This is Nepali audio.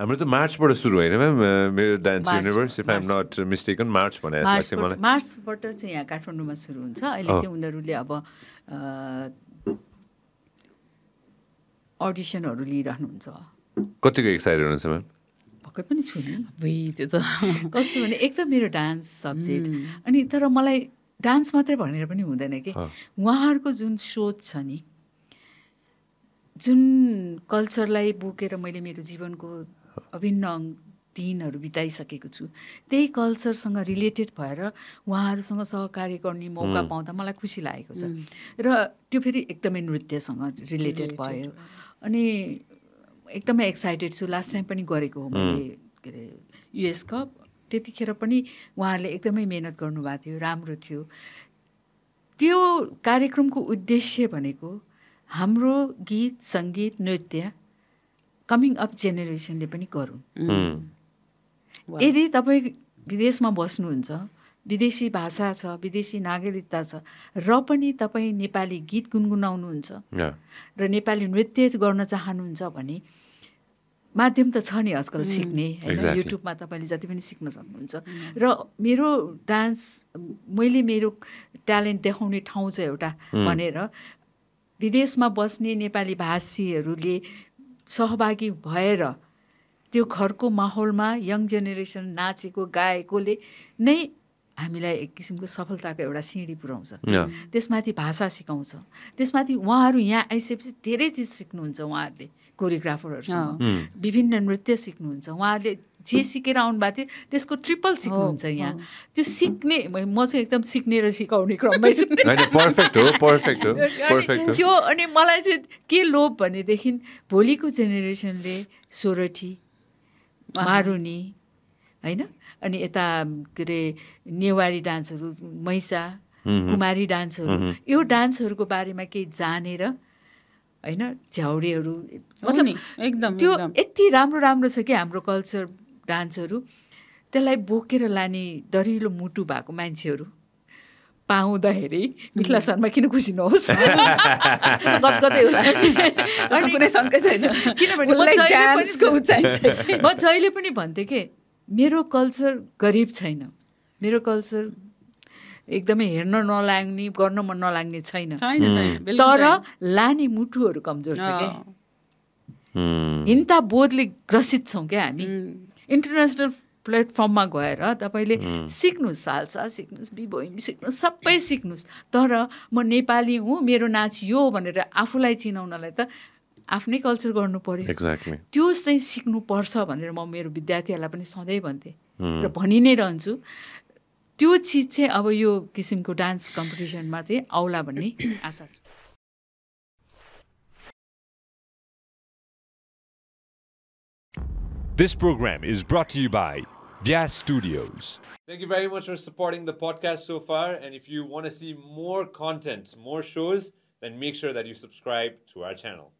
I'm going to March for a Survey, Dance Universe, if I'm not mistaken, March for a March for a Surun. I let you under Ruliaba audition or lead Hanunza. Got to get excited on someone. Wait, it's a mere dance subject. And it's a Malay dance matter for Nirvana than again. Waharko Jun showed Sunny. जुन कल्चरलाई बोकेर मैले मेरो जीवनको अभिन्न दिनहरु बिताइसकेको छु त्यही कल्चरसँग रिलेटेड भएर उहाँहरुसँग सहकार्य गर्ने मौका पाउँदा मलाई खुसी लागेको छ र त्यो फेरि एकदमै नृत्यसँग रिलेटेड भयो अनि एकदमै एक्साइटेड छु लास्ट टाइम पनि गरेको हो मैले यूएस कप त्यतिखेर पनि उहाँहरुले एकदमै मेहनत गर्नुभएको थियो राम्रो थियो त्यो कार्यक्रमको उद्देश्य भनेको हाम्रो गीत संगीत नृत्य कमिङ अप जेनेरेसनले पनि गरौँ यदि तपाई विदेशमा बस्नुहुन्छ विदेशी भाषा छ विदेशी नागरिकता छ र पनि तपाई नेपाली गीत गुनगुनाउनुहुन्छ र नेपाली नृत्य गर्न चाहनुहुन्छ भने माध्यम त छ नि आजकल सिक्ने हैन युट्युबमा तपाईले जति पनि सिक्न सक्नुहुन्छ र मेरो डान्स मैले मेरो ट्यालेन्ट देखाउने ठाउँ छ एउटा भनेर विदेशमा बस्ने नेपाली भाषीहरूले सहभागी भएर त्यो घरको माहौलमा यङ जेनेरेसन नाचेको गाएकोले नै हामीलाई एक किसिमको सफलताको एउटा सिँढी पुर्याउँछ त्यसमाथि भाषा सिकाउँछ त्यसमाथि उहाँहरू यहाँ आइसकेपछि धेरै चीज सिक्नुहुन्छ उहाँहरूले कोरियोग्राफरहरुसँग विभिन्न नृत्य सिक्नुहुन्छ उहाँहरूले जे सिकेर आउनुभएको थियो त्यसको ट्रिपल सिक्नुहुन्छ यहाँ त्यो सिक्ने म चाहिँ एकदम सिक्ने र सिकाउने क्रममै छु पर्फेक्ट हो पर्फेक्ट हो पर्फेक्ट हो त्यो अनि मलाई चाहिँ के लोभ भनेदेखि भोलिको जेनेरेसनले सोरठी मारुनी हैन अनि यता के रे नेवारी डान्सहरु मैसा कुमारी डान्सहरु यो डान्सहरुको बारेमा केही जानेर हैन झ्याउडेहरु मतलब एकदम त्यो यति राम्रो राम्रो छ के हाम्रो कल्चर डान्सहरु त्यसलाई बोकेर लाने दरिलो मुटु भएको मान्छेहरु पाउँदाखेरि मिथला शर्मा किन खुसी नहोस् गदगदै होला अनि कुनै शंका छैन किनभने म जहिले पनि भन्थे के मेरो कल्चर गरिब छैन मेरो कल्चर एकदमै हेर्न नलाग्ने गर्न मन नलाग्ने छैन तर लाने मुटुहरु कमजोर छ के हिन्ता बोधले ग्रसित छौं के हामी इन्टरनेशनल प्लेटफर्ममा गएर तपाईले सिक्नुस् सालसा सिक्नुस् बिबोइमी सिक्नुस् सबै सिक्नुस् तर म नेपाली हुँ मेरो नाच यो भनेर आफुलाई चिनाउनलाई त आफ्नै कल्चर गर्नु पर्यो एक्ज्याक्टली त्यो चाहिँ सिक्नु पर्छ भनेर म मेरो विद्यार्थीहरूलाई पनि सधैँ भन्थे र भनि नै रहन्छु त्यो चीज चाहिँ अब यो किसिमको डान्स कम्पिटिसनमा चाहिँ आउला भन्ने आशा छ This program is brought to you by Vyas Studios. Thank you very much for supporting the podcast so far. And if you want to see more content, more shows, then make sure that you subscribe to our channel.